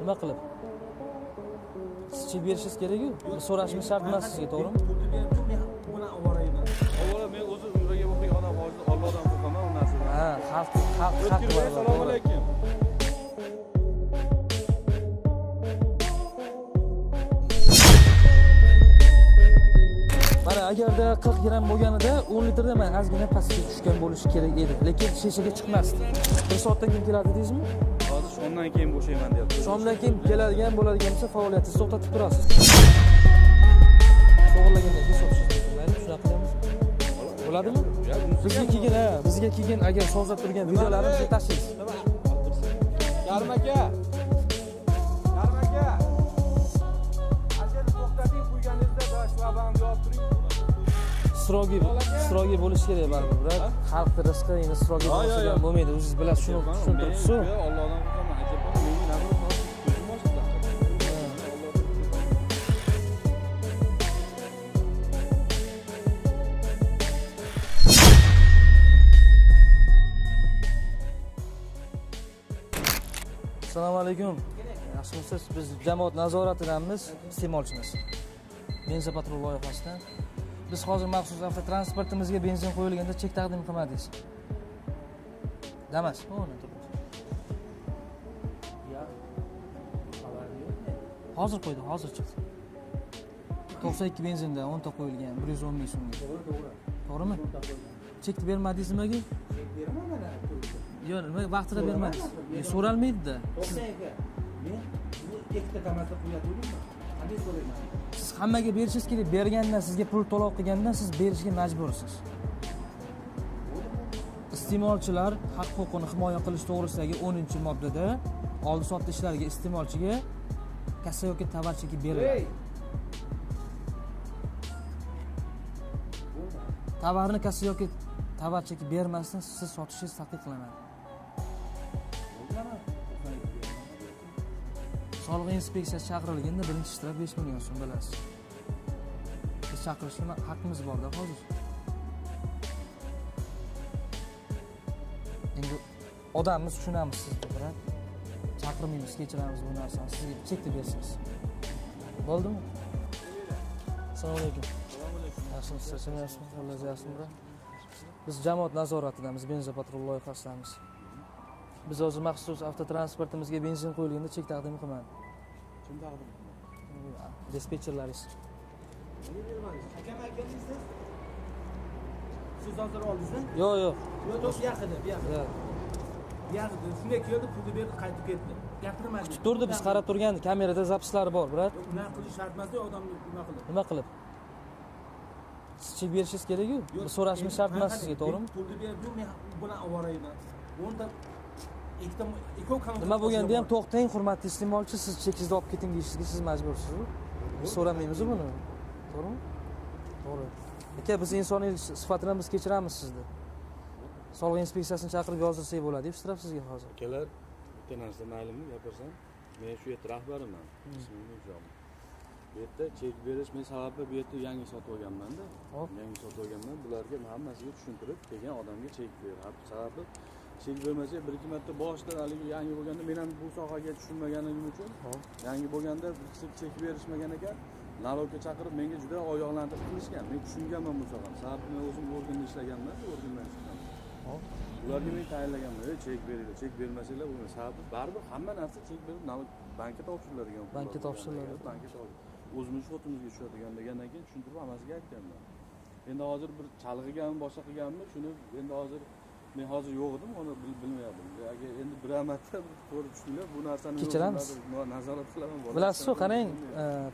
nima qilib? Sizchi berishingiz kerak-ku. So'rashimiz shart emas sizga, to'g'rimi? Avvalo men o'zi umraga borgan odam hozir Allohdan qo'rqaman, u narsadan. Ha, xalq. Assalomu alaykum. Agarda 40 gram bo'lganida 10 litrda men azgina pastga tushgan bo'lishi kerak edi, lekin shishaga chiqmasdi. 1 soatdan keyin keladi deysizmi? Hozir shomdan keyin bo'shayman deyapti. Shomdan keyin keladigan bo'ladigan bo'lsa, faoliyatingizni to'xtatib turasiz. To'g'rilagandan keyin so'raysiz. Mayli, shuna qilamiz. Bo'ladimi? Bizga kelgan agar sozlab turgan videolarimni tashlaysiz. Yarim aka. Agar to'xtating qo'yganingizda dashlabam yotib Isrogi bo'lish kerak baribir, brat. Xalq rizqi endi isrogi bo'lsa bo'lmaydi. O'zingiz bilasiz, shuni tushuntiribsiz-ku. Allohdan qo'rqaman, ajab bo'lmaydi. Nabir hozir ko'zim ochildi. Assalomu alaykum. Yaxshimisiz? Biz jamoat nazoratidanmiz, iste'molchimiz. Benzin patrul loyihasidan. Biz hozir maxsus avtotransportimizga benzin qo'yilganda chek taqdim qilmadingiz. Damas, o'rni turibdi. Ya. Hozir qo'ydi, hozir chiqdi. 92 benzinda 10 ta qo'yilgan 110 ming so'mga. To'g'ri. To'g'rimi? Chekni bermadingiz nimaga? Chek bermadilar. Yo'q, nima vaqtida bermadingiz. So'ralmaydi-da. 92. Men bu ikkita tamatni qo'yatdim. Qanday so'rayman? Siz hammaga berishingiz kerak, bergandan sizga pul to'lov qilgandan siz berishga majbursiz. Iste'molchilar haq-huquqini himoya qilish to'g'risidagi 10-moddada oldi-sotdi ishlariga iste'molchiga kassa yoki tovarchiga beriladi. Tovarni kassa yoki tovarchiga bermasdan siz sotishingiz taqiqlanadi. Soliq inspeksiyasi chaqirilganda birinchi ishtirok 5 million so'm bilasiz. Biz chaqirishga haqqimiz bor-da hozir. Endi odamimiz tushunamiz sizni, brat. Chaqirmaymiz, kechiramiz bu narsani. Sizga chekni bersangiz. Bo'ldimi? Assalomu alaykum. Assalomu alaykum. Yaxshimisiz? Alloh yaxshimi, brat. Biz jamoat nazoratidamiz, benzin patrul loyihasidamiz. Biz hozir maxsus avtotransportimizga benzin qo'yilganda chek taqdim qilmadi. Kim taqdim qildi? Dispetcherlaringiz. Akam aytganingizda siz hozir oldingiz? Yo'q. Yo'q, yaqida, buyoqda. Yaqida shunday keldi, pulni berib qaytib ketdi. Gapirmadi. Kutib turdi, biz qarab turgan kamerada zapislari bor, brat. Nima qilish shart emas-da, odamni nima qilib? Siz chek berishingiz kerak-ku. So'rashimiz shart emas sizga, to'g'rimi? Pulni berib, men buni oborayman. O'nta nima bo'lganda ham to'xtang, hurmatli iste'molchi, siz chekingizni olib keting deyishingizga siz majbursiz. Biz so'ramaymiz buni. To'g'rimi? To'g'ri. Aka, biz insoniy sifatini biz kechiramiz sizni. Soliq inspeksiyasini chaqirib yozdirsak bo'ladi, ishtiraf sizga hozir. Akalar, bitta narsa ma'lummi, gapirsam, men shu yerda rahbariman. Bu yerda chek berish men sababi bu yerda yangi sotib olganman-da. Yangi sotib olganman, bularga hammasiga tushuntirib, kelgan odamga chek berib, sababi chek bo'lmasa 1-2 marta boshdan hali yangi bo'lganda men ham bu sohaga tushunmaganligim uchun yangi bo'lganda chek berishmagan ekan, nalogga chaqirib menga juda oyoqlantirib qilishgan. Men tushunganman bu sohani. Sababi men o'zim organda ishlaganman, organdan chiqqanman. Ularga men tayinlaganman, chek beringlar, chek bermasanglar bo'lmaydi. Sababi baribir hamma narsa chek berib nalog bankka topshiriladigan. O'zimiz xotimizga tushadigan degandan keyin tushuntirib hammasiga aytganman. Endi hozir bir chalg'iganmi, boshqa qilganmi, shuni endi hozir men hozir yo'q edim, onu bilmayapdim. Agar endi bir amatda ko'rib tushinglar, bu narsani kechiramiz. Nazorat qilaman. Bilasiz-ku, qarang,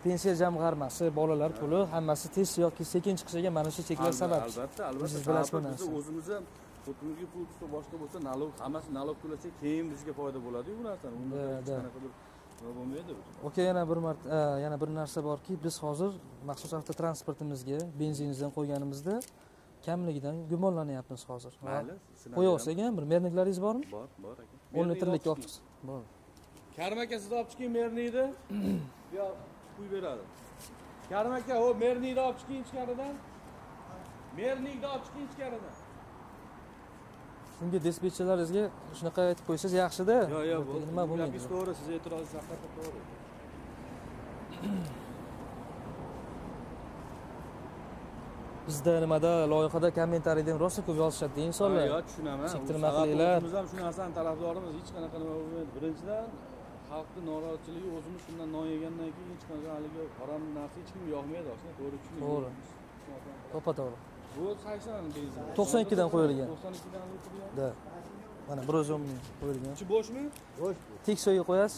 pensiya jamg'armasi, bolalar puli hammasi tez yoki sekin chiqishiga mana shu cheklar sabab. Albatta. Siz bilasiz bu narsani. O'zimiz ham xotimizga pul tutsa boshqa bo'lsa, nalog hammasi nalog to'lasa, keyin bizga foyda bo'ladi-ku bu narsani. Unda hech qanaqa bir nima bo'lmaydi. Okey, yana bir narsa borki, biz hozir maxsus avtotransportimizga benzinimizdan qo'yganimizda kamligidan gumonlanyapmiz hozir. Mayli, qo'yavsak ham bir merniklaringiz bormi? Bor aka. 10 litrlik olib chiqsin. Bor. Karim aka, siz olib chiqing mernikni. Yo, qo'yib beradi. Karim aka, o mernikni olib chiqing ichkaridan. Mernikni olib chiqing ichkaridan. Shunga dispetcherlaringizga shunaqa aytib qo'ysangiz yaxshi-da. Yo'q, nima bo'lmaydi. Biz to'g'ri, siz e'tirozingiz haqiqatda to'g'ri. Bizda nimada loyihada kommentariydan rosa ko'p yozishadi insonlar. Yo'q, tushunaman. Chektirmaqliklar. Biz ham shu narsani talabdorimiz, hech qanaqa nima bo'lmaydi. Birinchidan xalqning norozichiligi o'zimiz shundan non yegandan keyin hech qanaqa haliga harom narsa hech kim yo'qmaydi aslida, to'g'ri tushundim. To'g'ri. To'g'ri. Bu 82'den koyulgan. 92'den koyulgan. Da. Bana brozom koyulgan. İçi boş mu? Boş. Tek soyu koyas.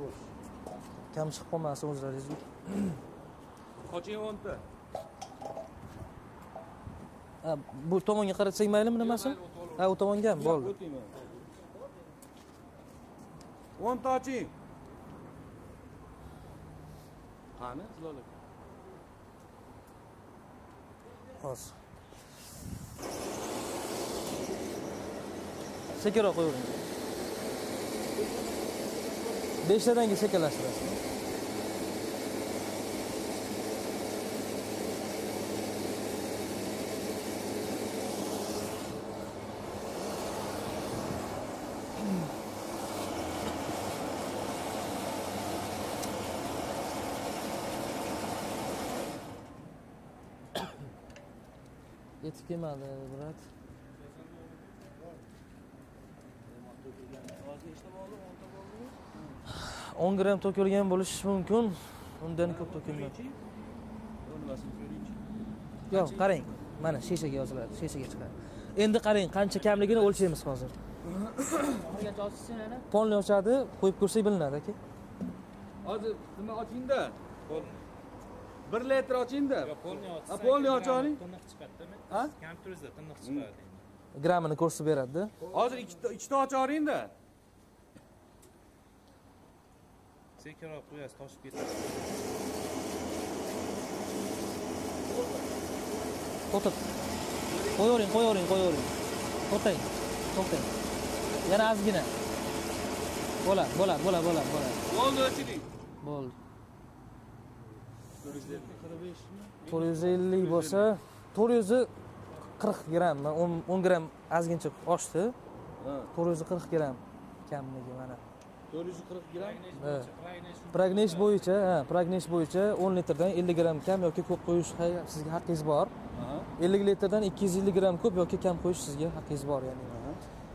Boş. Kam çıkıp olmasa uzarız. Kaç yıl onda? Bu tomonga qaratsak mayli mi nimasi? Ha, o tomonga ham bo'ldi. 10 ta oching. Qani, sizlarga. Az. Sekera koyuyorum. 5'lerden git sekerlaştırasın. Etik yemedi Murat. On gram to'kilgan bo'lishi mumkin. Undan ko'p to'kilmaydi. Yo'q, qarang. Mana shishaga yoziladi, shishaga chiqadi. Endi qarang, qancha kamligini o'lchaymiz hozir. Qancha ochsin ana? Polni ochadi, qo'yib ko'rsak bilinadi aka. Hozir nima ochingda? Polni. 1 litr ochingda. Yo'q, polni ochsa. Polni ochaoling. Tiniq chiqadimi? Ha? Kompyuteringizda tiniq chiqadi. Gramini ko'rsatib beradi-da. Hozir 2 ta ochaoling-da. Sekiroq qo'yasiz, toshib ketadi. To'xtat. Qo'yavering. To'xtang. Yana ozgina. Bo'ladi. Bo'ldi, o'chiring. Bo'ldi. 450 bo'lsa, 440 gram, 10 gram ozgincha oshdi. 440 gram kamligi mana. 440 gram. Prognoz bo'yicha 10 litrdan 50 gram kam yoki ko'p qo'yish sizga haqqingiz bor. 50 litrdan 250 gram ko'p yoki kam qo'yish sizga haqqingiz bor, ya'ni.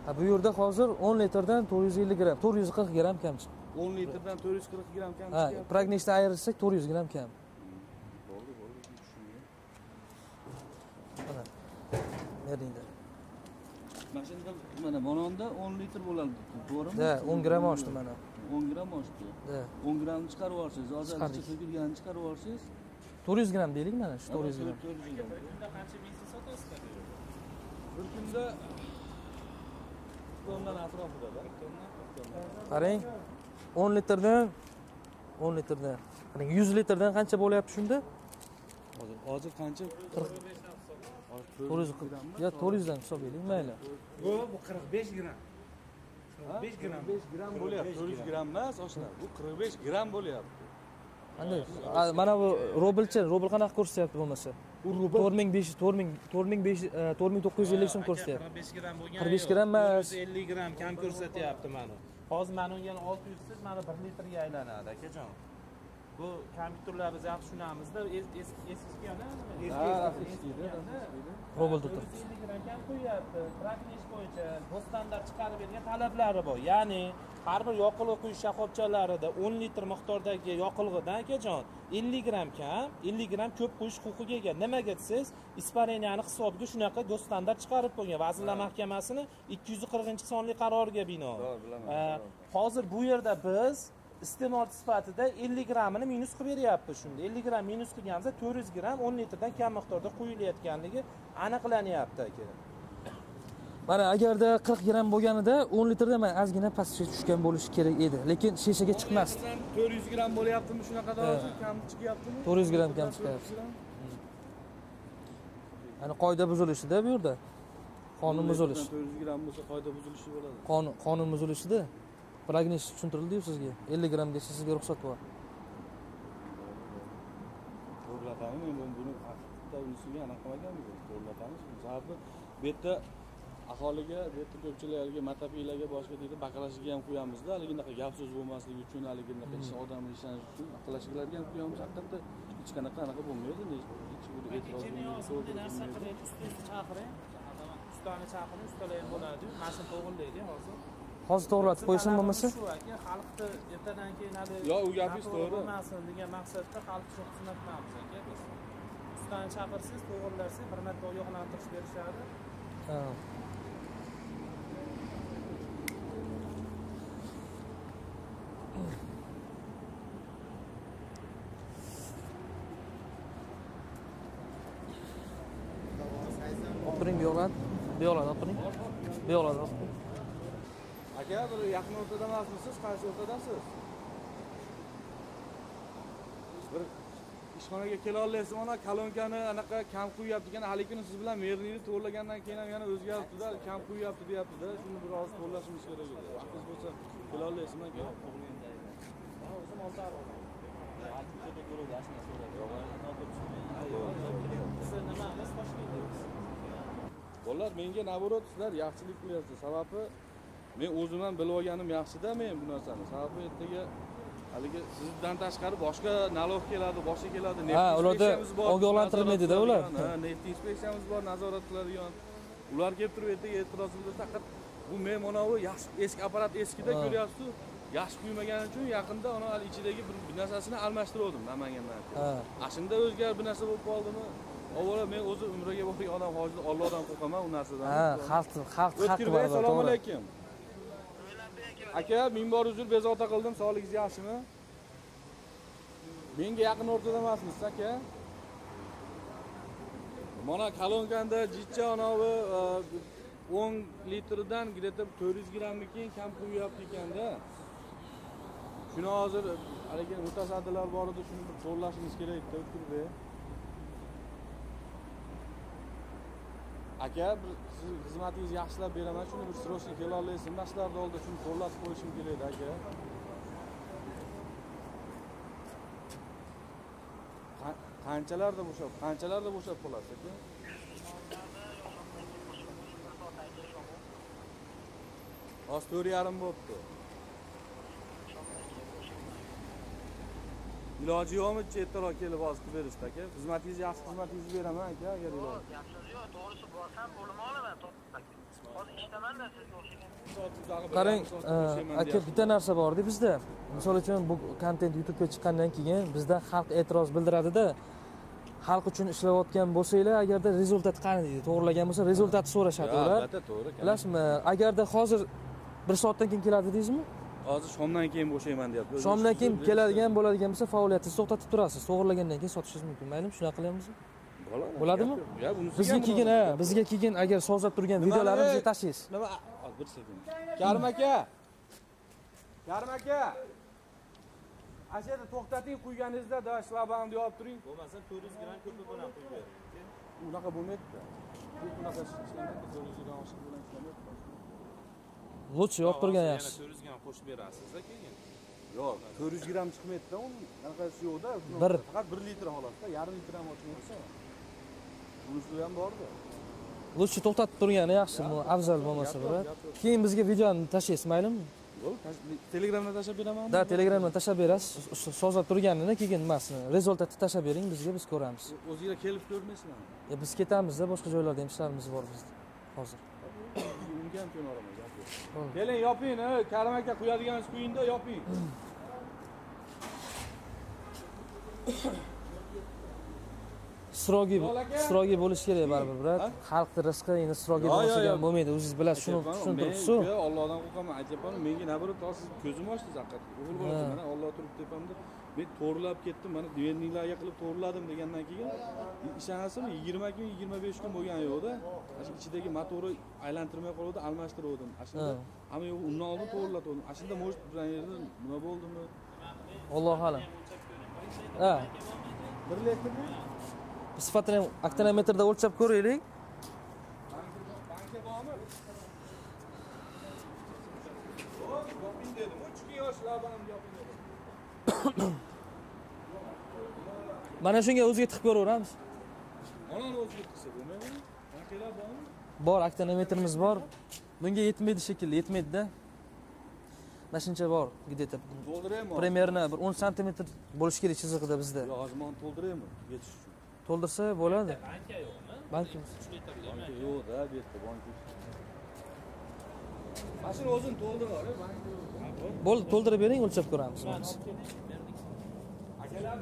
Ha, bu yerda hozir 10 litrdan 450 gram, 440 gram kam chiqdi. 10 litrdan 440 gram kam chiqdi. Ha, prognozda ayirsak 400 gram kam. Bo'ldi, tushundim. Mana. Mashinada mana bononda 10 litr bo'ladi, to'g'rimi? Ha, 10 gram oshdi mana. 10 gram oshdi. Ha. 10 gramni chiqarib olsangiz, hozircha so'kilganini chiqarib olsangiz 400 gram deylik mana shu 400 gram. Bir kunda qancha benzin sotasiz? Bir kunda tondan atrofida. Qarang, 10 litrdan, qarang 100 litrdan qancha bo'lyapti shunda? Hozir qancha? 400 gram. Ya 400 dan hisoblaylik, mayli. Bu 45 gram. 5 gram bo'lyapti. 400 gram emas, oshna. Bu 45 gram bo'lyapti. Qanday? Mana bu rublcha, rubl qanaqa ko'rsatyapti bo'lmasa? U rubl 4500, 4950 so'm ko'rsatyapti. 45 gram bo'lgan. 45 gram emas, 50 gram kam ko'rsatyapti mana. Hozir mana unga 600 siz mana 1 litrga aylanadi, akajon. Bu kompyuterlar biz yaxshi tushunamizda, eski yana eski. Robotda turibdi. Telegram qo'yapti. Praktik bo'yicha bo'stanlar chiqarib bergan talablari bor. Ya'ni har bir yoqilg'i quyish shoxobchalarida 10 litr miqdordagi yoqilg'idan akajon 50 gram kam, 50 gram ko'p qo'yish huquqiga ega. Nimaga desiz? Ispareniyani hisobiga shunaqa bo'stanlar chiqarib qo'ygan. Vazirlar Mahkamasining 240-sonli qaroriga binoan. Hozir bu yerda biz iste'molchi sifatida 50 gramini minus qilib beryapti shunda. 50 gram minus qilganimizda 400 gram 10 litrdan kam miqdorda quyilayotganligi aniqlanyapti aka. Mana agarda 40 gram bo'lganida 10 litrdan men ozgina pastga tushgan bo'lishi kerak edi, lekin shishaga chiqmasdi. 400 gram bo'lyaptimi shunaqada hozir kam chiqyaptimi? 400 gram kam chiqyapti. Ya'ni qoida buzilishida bu yerda. Qonun buzilishi. 400 gram bo'lsa qoida buzilishi bo'ladi. Qonun buzilishida. Prognoz tushuntirildi-yu sizga. 50 gram desa sizga ruxsat bor. To'g'rilatamiz, men buni haqiqatda unisiga aniqlamaganmiz. To'g'rilatamiz. Sababi bu yerda aholiga, bu yerda ko'pchiliklarga, matapiylarga boshqa deydi, baqalashiga ham qo'yamiz-da. Haliginda gap so'z bo'lmasligi uchun, haliginda hech odamni ishonish uchun baqalashilarga ham qo'yamiz. Haqiqatda hech qanaqa anaqa bo'lmaydi. Hech bir e'tiroz narsa qilib, ustozni chaqiring. Ustani chaqiring, ustalar ham bo'ladi. Mashina to'g'rilaydi hozir. Hozir to'g'rilatib qo'yishim bo'lmasa, xalqni ertadan keyin hali yo'q, u gapingiz to'g'ri. Bo'lmasin degan maqsadda xalq uchun xizmat qilamiz aka biz. Ustani chaqirsiz, to'g'rilarsiz, bir marta oyoqlantirish berishadi. Ha. Opiring bu yoqdan opiring. Bu yoqdan opiring. Aka, bir yaqin o'rtada emasmisiz, qaysi o'rtadasiz? Bir ishxonaga kela olasiz, mana kalonkani anaqa kam qo'yapti degan, haligini siz bilan merni to'g'rilagandan keyin ham yana o'zgartdi-da, kam qo'yapti deyapti-da. Shuni biroz to'g'rilashimiz kerak edi. Vaqtingiz bo'lsa, kela olasizmi aka? Ha, o'zim oltaroq. Altimizda ko'rib yashni so'radi. Siz nima, biz Toshkentdamiz. Bolalar, menga naborot sizlar yaxshilik qilyapsiz. Sababi men o'zim ham bilib olganim yaxshi-da men bu narsani. Sababi ertaga haliga sizdan tashqari boshqa nalog keladi, boshqa keladi. Ha, ularda ogohlantirmaydi-da ular. Ha, neft inspeksiyamiz bor, nazorat qiladigan. Ular kelib turib ertaga e'tiroz bildirsa, faqat bu men monovi yaxshi eski apparat eskida ko'ryapsiz-ku. Yaxshi qo'ymagani uchun yaqinda ona hali ichidagi bir narsasini almashtirdim Namangandan. Ha. Ashunda o'zgar bir narsa bo'lib qoldimi? Avvalo men o'zi umraga borgan odam hozir Allohdan qo'rqaman u narsadan. Ha, xalq haqqi bor. Assalomu alaykum. Aka, ming bor uzr bezovta qildim. Sog'ligingiz yaxshimi? Menga yaqin o'rtada emasmisiz, aka? Mana kalonkanda jitcha onovi 10 litrdan gidetib 400 grammiki kam qo'yapti ekanda. Shuni hozir haliga mutasaddilar bor edi, shuni to'lashimiz kerak edi, O'tkir bey. Aka, siz xizmatingizni yaxshilab beraman, shuni bir sirosga kela olasizmi? Mashlarni oldi, shuni qo'llab qo'yishim kerak aka. Qanchalarda bo'shab qolasiz aka? Hozir 4:30 bo'libdi. Iloji yo'qmi, chetdaroq kelib hozir berishdi aka. Xizmatingizni yaxshi xizmatingizni beraman aka, agar iloji. Yaxshisi yo'q, to'g'risi bo'lsam bo'limi olaman, to'g'risi. Hozir ishdaman-da sizga o'xshagan. Qarang, aka, bitta narsa bor-da bizda. Misol uchun bu kontent YouTube'ga chiqqandan keyin bizda xalq e'tiroz bildiradi-da. Xalq uchun ishlayotgan bo'lsanglar, agarda rezultat qani deydi, to'g'rilagan bo'lsa, rezultatni so'rashadi ular. Albatta, to'g'ri. Bilasizmi, agarda hozir 1 soatdan keyin keladi deysizmi? Hozir shomdan keyin bo'shayman deyapti. Shomdan keyin keladigan bo'ladigan bo'lsa, faoliyatingizni to'xtatib turasiz. To'g'irlagandan keyin sotishingiz mumkin. Maylimi, shunaqa qilamizmi? Bo'ladimi? Bizga keyin, bizga keyin agar sozlab turgan videolarimizga tashlaysiz. Nima? Bir sekund. Karim aka. Ashada to'xtating, qo'yganingizda shlabang deyib turing. Bo'lmasa 400 gram ko'pi bilan qo'yib bering. Unaqa bo'lmaydi-da. Bu unaqa ishlarni 400 gram oshib bilan qilmaydi. Loch yo'q turgan yaxshi. Yana 400 gram qo'shib berasiz-da keyin. Yo'q, 400 gram chiqmaydi-da, uning anaqasi yo'q-da. Faqat 1 litr holatda, yarim litr ham olmaysa. Bunisi ham bor-da. Lochni to'xtatib turgani yaxshi, bu afzal bo'lmasa bo'ladi. Keyin bizga videoni tashlaysiz, maylimi? Yo'q, Telegramdan tashab beramanmi? Da, Telegramdan tashab berasiz. Sozlab turganini keyin nimasini, rezultatni tashab bering bizga, biz ko'ramiz. O'zingizlar kelib ko'rmaysizmi? Biz ketamiz-da, boshqa joylarda ham ishlarimiz bor bizda hozir. Unga ham ko'na olamiz. Keling yoping, Karim aka qo'yadiganingiz qo'ying-da, yoping. Sirogi bo'lish kerak baribir, brat. Xalqning rizqi endi sirogi bo'lsa ham bo'lmaydi, o'zingiz bilasiz, shuni turibsiz-ku. Men Allohdan qo'rqaman, ajabman. Menga nabarat siz ko'zim ochdingiz haqiqatda. O'g'il bo'lsa mana Alloh turib tepamda, men to'g'rilab ketdim, mana devendinglarga qilib to'g'riladim degandan keyin ishonasizmi 20 kun, 25 kun bo'lgan yo'q-da. Ash ichidagi motori aylantirmay qoldi, almashtirdim. Ashunda hamma yo'q, undan oldin to'g'riladim. Ashunda mo'sh bilan yerda nima bo'ldimi? Alloh xalam. Ha. Bir letrmi? Sifatini aktonometrda o'lchab ko'raylik. Banka bormi? Xo'p, yoping dedim. 3 kun yoshlar bilan yoping dedim. Mana shunga o'ziga tiqib ko'raveramiz. Onani o'ziga tiqsa bo'lmaydi. Bankalar bormi? bor, aktonometrimiz bor. Bunga yetmaydi shekilli, yetmaydi-da. Mana shuncha bor, gidetib. To'ldiraymi? Primerna bir 10 sm bo'lish kerak chiziqda bizda. Yo'q, hozirman to'ldiraymi? Yetish uchun. To'ldirsa bo'ladi. Banka yo'qmi? Banka yo'q-da, bu yerda banka. Mashina o'zini to'ldirib, banka. Bo'ldi, to'ldirib bering, o'lchab ko'ramiz. Akalar,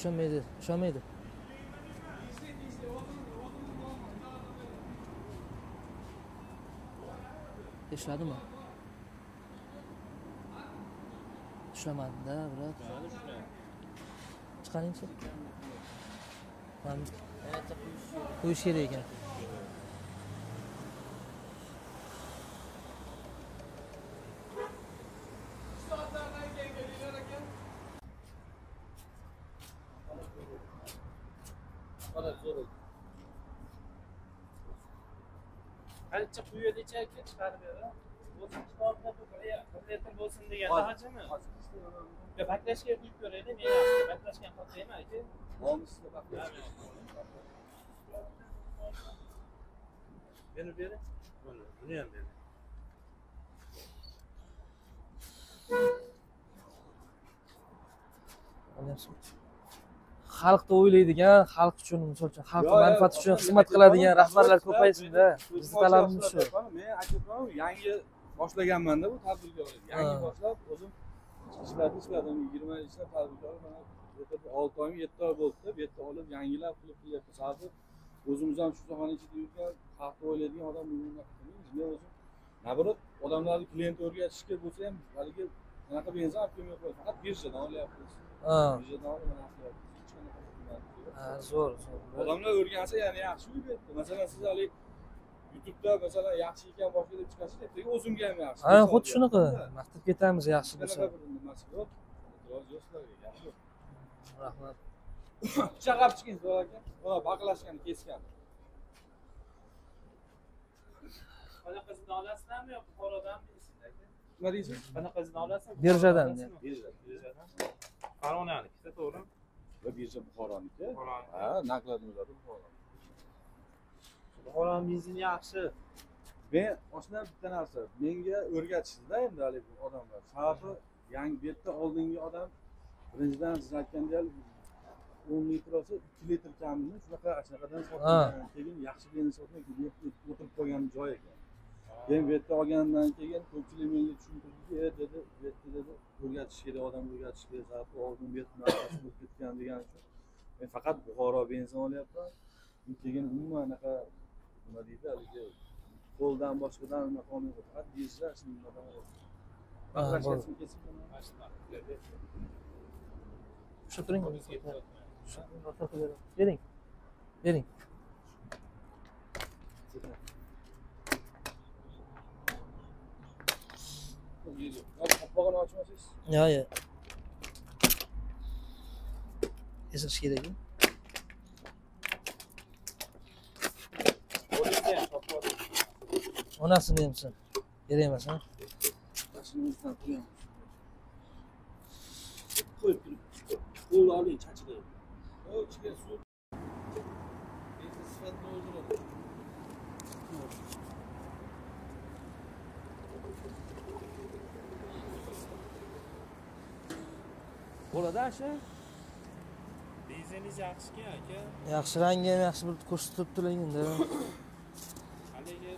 üşenmeydi, üşenmeydi. İşledi mi? İşlemedi de, bırak. Çıkan ince. Bu iş yeri gel. Qancha quyiga nechaga chiqarib beraman? O'zim kitobda bir kompyuter bo'lsin deganda hajmi? Yo, baklashga qo'yib ko'raylik, men ham baklashgan qotayman aka. Nomusni baklash. Meni bering. Buni ham bering. Alhamdulillah. Xalqni o'ylaydigan, xalq uchun, masalan, xalq manfaati uchun xizmat qiladigan rahbarlar ko'paysin-da. Biz talabimiz shu. Men akam yangi boshlaganman-da bu tadbirga. Yangi boshlab, o'zim ishladim, 20 yil ishlab tadbirkor mana 6 oy, 7 oy bo'ldi-da, bu yerda olib yangilar qilib qilyapti. Hozir o'zimiz ham shu sohani ichida yurgan, xalqni o'ylaydigan odam bo'lmaymiz. Men o'zim nabrot odamlarni klient o'rgatishga bo'lsa ham, haliga qanaqa benzin olib qo'ymayman, faqat birjadan olyapmiz. Birjadan olyapmiz. Zor, zor. Odamlar o'rgansa yana yaxshi bo'ladi. Masalan, siz hali YouTube'da masalan yaxshi ekan boshqalar chiqarsa, ertaga o'zimga ham yaxshi. Ha, xuddi shunaqa. Maqtab ketamiz yaxshi bo'lsa. Rahmat. Chaqab chiqingiz, bor aka. Mana baqlashgan, kesgan. Qanaqasini olasizmi yoki Buxorodanmi siz aka? Nima deysiz? Qanaqasini olasizmi? Birjadan. Birjadan. Farg'onanikda, to'g'rimi? Ve birce Buxoroniki. Ha, nakladımızda Buxoron. Buxoron benzini yaxshi. Men aslında bitta narsa, menga o'rgatishdi-da endi hali bu odamlar. Sababi yangi betda oldingi odam birinchidan siz aytgandek 10 litr bo'lsa 2 litr kamini shunaqa-shunaqadan sotgan. Keyin yaxshi benzin sotmay o'tirib qolgan joy ekan. Keyin betda olgandan keyin ko'pchilik menga tushuntirdi, dedi, o'rgatish kerak, odam o'rgatish kerak, oldin bet narxi bo'lib ketgan degan uchun. Men faqat Buxoro benzin olyapman. Keyin umuman anaqa nima deydi, haliga qo'ldan boshqadan nima qolmaydi, faqat bizlar shuni nima bo'ladi. Bering. Bering. Kapağını açmasınız. Ya. Esas gerek mi? O nasıl diyeyim sen? Yereyemez ha? Nasıl diyeyim? Koyup durup. Oğlu alayım çaçıda. O çıkan su. Neyse sıfat ne olur? Bo'ladi asha. Beziniz yaxshi-ku aka. Yaxshi rangga, yaxshi bir ko'rsatib turingda. Haliga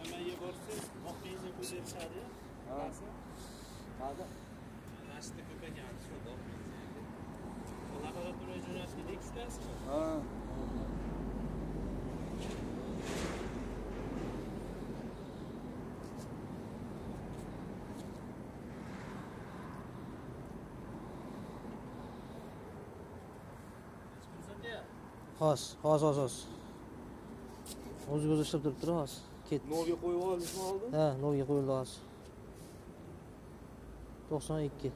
nimaga borsiz? Oq bezini ko'rsatishadi. Qarasa. Hozir nashta ko'paygan shu oq bezini. Laboratoriya jo'natishni tekstasizmi? Ha. Hos. O'ziga ishlab turibdi, hos. Ketdi. Novga qo'yib olishmi oldi? Ha, novga qo'yildi, hos. 92.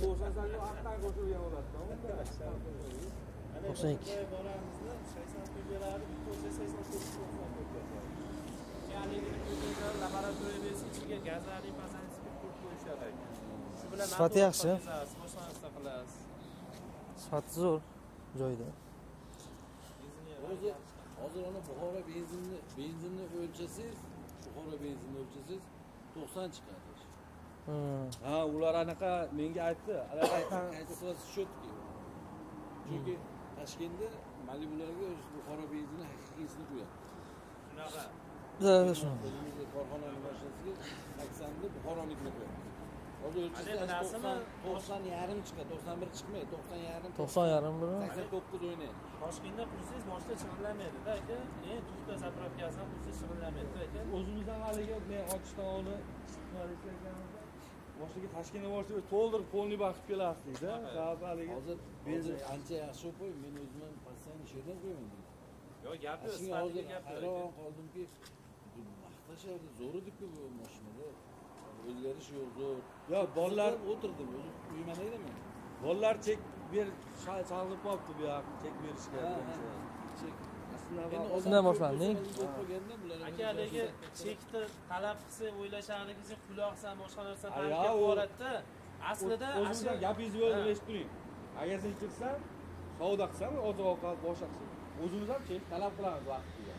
Bu 92 aqdan qo'shilgan holatda. 92. Sıfatı yaxşı. Sıfatı zor. Joyda. Hazır ona Buxoro benzinini ölçesiz, Buxoro benzinini 90 çıkartır. Ha, ular anaqa menga aytdi. Alaqaytan aytsa shu ki. Chunki Toshkentda malibularga o'z Buxoro benzini haqiqiysini qo'yapti. Shunaqa. Da shu. Korxonaning boshchisiga 80 ni Buxoronikni qo'yapti. Hozir o'lchasi narsami? 90 yarim chiqadi, 91 chiqmaydi, 90 yarim. 90 yarim buni. 89 o'ynaydi. Toshkentda qursiz boshda chiqilmaydi-da, aka. Tuzda zapravkasini qursiz chiqilmaydi-da, aka. O'zimizdan haliga men ochishdan oldin chiqarganmiz. Boshiga Toshkentga borsa to'ldirib polni baqib kelarsiz-da. Haliga hozir benzin ancha yaxshi qo'y, men o'zimni passionni sherdan qo'ymayman. Yo, gapi, sifatli gapi. Qoldimki, vaqtashadi, zo'r edi-ku bu mashinada. O'zgarish yo'q, zo'r. Yo, bolalar o'tirdim, o'zim uyman edim. Bolalar chek ber chalg'ib qopti bu yoq, chek berishga. Chek. Aslında boshlanding. Aka, haliga chekni talab qilsa o'ylashanligingizni quloqsan, boshqa narsa talab qilib aslida o'zimizdan gapingizni bo'lib turing. Agar sen cheksan, savdo qilsan, oziq-ovqat boshqa qilsan. O'zimiz ham chek talab qilamiz vaqtiga.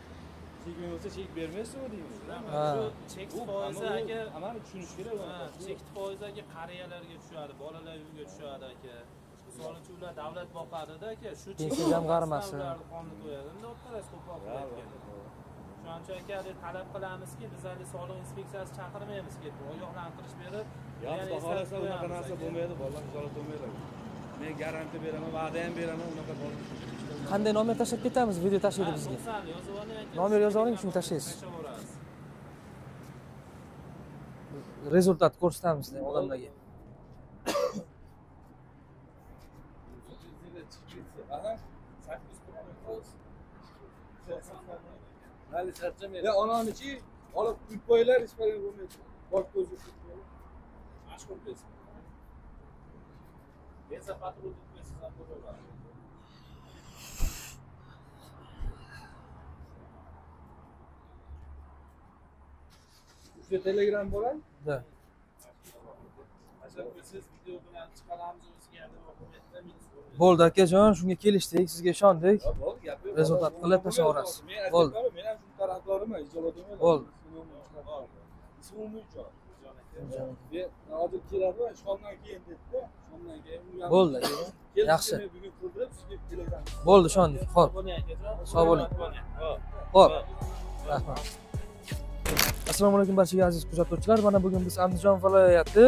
Chekmay bo'lsa chek bermaysizmi deymiz. Shu chek foizi aka, ammo tushunish kerak bu. Chek foizi aka qariyalarga tushadi, bolalar uyiga tushadi aka. Sonuçlar davlat boqadida aka, shu chekdan qarmasin. Qonun qo'yadi. Endi o'tqaras ko'proq bo'layotgan. Shuning uchun aka talab qilamizki, biz hali soliq inspeksiyasi chaqirmaymiz deb ogohlantirish berib, yo'q, xohlasa unaqa narsa bo'lmaydi, bolalar izolat bo'lmaydi. Men garantiya beraman, va'da ham beraman, unaqa bo'lmaydi. Qanday nomer tashlab ketamiz, video tashlaydi bizga. Nomer yozib oling, shuni tashlaysiz. Rezultat ko'rsatamiz odamlarga. Ya onun için alıp ütboylar isparan olmayacak. Bak gözü tutmuyor. Aşk olmayacak. Neyse patrol tutmayacak. Üstü telegram boran? Evet. Bo'ldi akajon, shunga kelishdik, sizga ishondik. Rezultat qilib tashlavorasiz. Bo'ldi. Men ham shu tarafdoriman, ijolat emas. Bo'ldi. Hozir keladimi? Shomdan keyin dedi-da. Shomdan keyin. Bo'ldi. Yaxshi. Bugun ko'rib, sizga telegram. Bo'ldi, ishondik. Xo'p. Sog' bo'ling. Xo'p. Rahmat. Assalomu alaykum barchaga aziz kuzatuvchilar. Mana bugun biz Andijon viloyati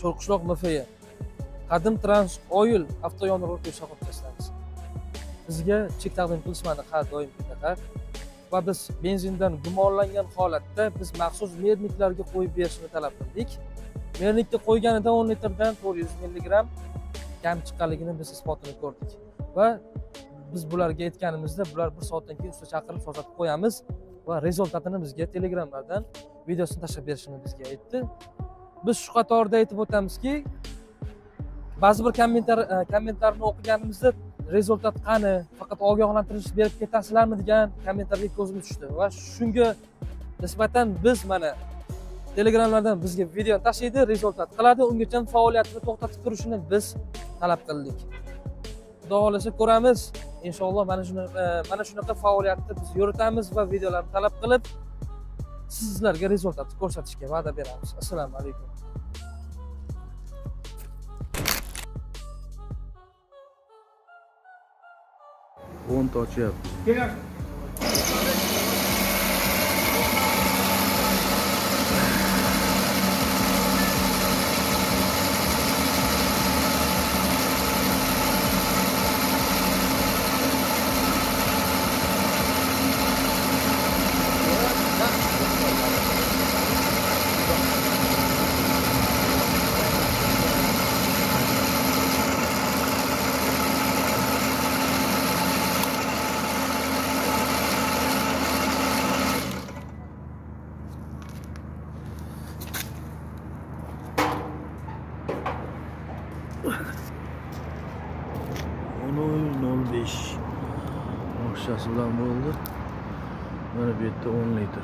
Sho'rqishloq MFI Qadim Trans Oil avtoyonlar o'rtaga shoqotlashtiramiz. Bizga chek taqdim qilishmadi har doimgidek va biz benzindan gumonlangan holatda biz maxsus merniklarga qo'yib berishni talab qildik. Mernikni qo'yganida 10 litrdan 400 mg kam chiqqanligini biz isbotini ko'rdik va biz bularga aytganimizda bular 1 soatdan keyin usta chaqirib so'zlatib qo'yamiz va rezultatini bizga telegramlardan videosini tashlab berishini bizga aytdi. Biz shu qatorda aytib o'tamizki, ba'zi bir kommentarlarni o'qiganimizda rezultat qani, faqat ogohlantirish berib ketasizlarmi degan kommentarga ko'zimiz tushdi va shunga nisbatan biz mana telegramlardan bizga video tashlaydi, rezultat qiladi, ungacha faoliyatini to'xtatib turishini biz talab qildik. Xudo xolasa ko'ramiz, inshaalloh mana shunaqa faoliyatni biz yuritamiz va videolarni talab qilib sizlarga rezultatni ko'rsatishga va'da beramiz. Assalomu alaykum. Onu da açıyorum. Gel. 10.05 Akşası bilan oldu. Bana bir de 10 litre.